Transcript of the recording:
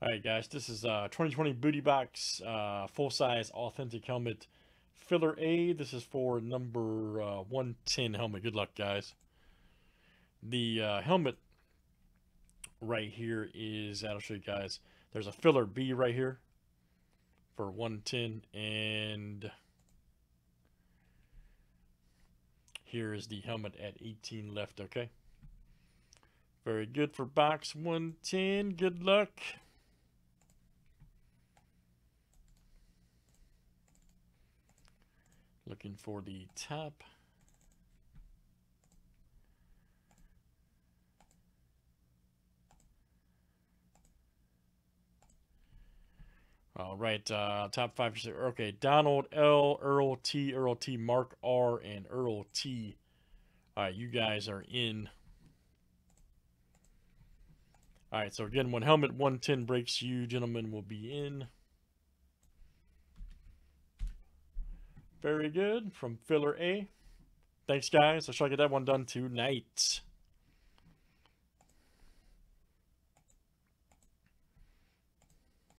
Alright guys, this is 2020 Booty Box full-size authentic helmet filler A. This is for number 110 helmet. Good luck guys. The helmet right here is, I'll show you guys, there's a filler B right here for 110, and here is the helmet at 18 left, okay? Very good for box 110. Good luck. Looking for the top. All right, top 5%. Okay, Donald L, Earl T, Mark R, and Earl T. All right, you guys are in. All right, so again, when helmet 110 breaks, you gentlemen will be in. Very good, from filler A. Thanks, guys. I'll try to get that one done tonight.